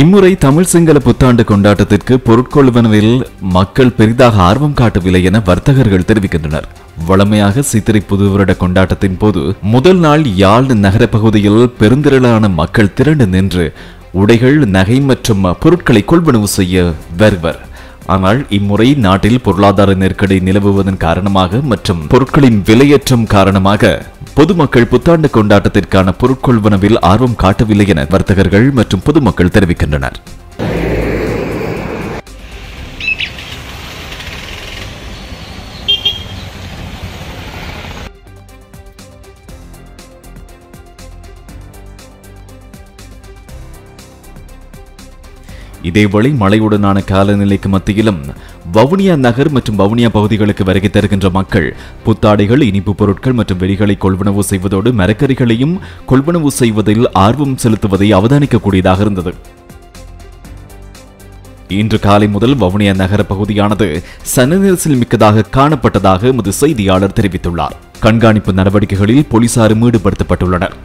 இம்முறை தமிழ் சிங்கள புத்தாண்டு கொண்டாட்டத்திற்கு பொருட்கொள்வனில் மக்கள் பெரிதாக ஆர்வம் காட்டவில்லை என வர்த்தகர்கள் தெரிவிக்கின்றனர். வளமையாக சித்திரை புதுவருட கொண்டாட்டத்தின் போது முதல் நாள் யாழ் நகர பகுதியில் பெருந்திரளான மக்கள் திரண்டு நின்று உடைகள், நகை மற்றும் பொருட்களை கொள்வனவு செய்ய வருவர். ஆனால் இம்முறை நாட்டில் பொருளாதார நெருக்கடி நிலவுவதன் காரணமாக மற்றும் பொருட்களின் விலையேற்றம் காரணமாக பொதுமக்கள் புத்தாண்டு கொண்டாட்டத்திற்கான பொருட்கொள்வனவில் ஆர்வம் காட்டவில்லை என வர்த்தகர்கள் மற்றும் பொதுமக்கள் தெரிவிக்கின்றனர். இதேவேளை மழையுடனான காலநிலைக்கு மத்தியிலும் வவுனியா நகர் மற்றும் வவுனியா பகுதிகளுக்கு வருகை தருகின்ற மக்கள் புத்தாடைகள், இனிப்பு பொருட்கள் மற்றும் வெடிகளை கொள்வனவு செய்வதோடு மரக்கறிகளையும் கொள்வனவு செய்வதில் ஆர்வம் செலுத்துவதை அவதானிக்கக்கூடியதாக இருந்தது. இன்று காலை முதல் வவுனியா நகர பகுதியானது சனநெரிசல் மிக்கதாக காணப்பட்டதாக எமது செய்தியாளர் தெரிவித்துள்ளார். கண்காணிப்பு நடவடிக்கைகளில் போலீசாரும் ஈடுபடுத்தப்பட்டுள்ளனர்.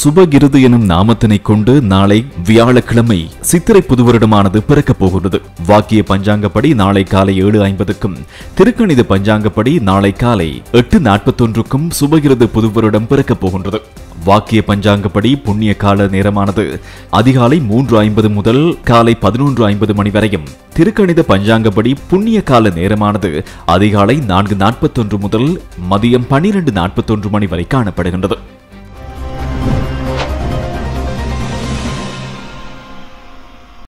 சுபகிருது எனும் நாமத்தினை கொண்டு நாளை வியாழக்கிழமை சித்திரை புதுவருடமானது பிறக்கப் போகிறது. வாக்கிய பஞ்சாங்கப்படி நாளை காலை 7:50க்கும் திருக்கணித பஞ்சாங்கப்படி நாளை காலை 8:41க்கும் சுபகிருது புதுவருடம் பிறக்கப் போகின்றது. வாக்கிய பஞ்சாங்கப்படி புண்ணிய கால நேரமானது அதிகாலை 3:50 முதல் காலை 11:50 மணி வரையும், திருக்கணித பஞ்சாங்கப்படி புண்ணிய கால நேரமானது அதிகாலை 4:41 முதல் மதியம் 12:41 மணி வரை காணப்படுகின்றது.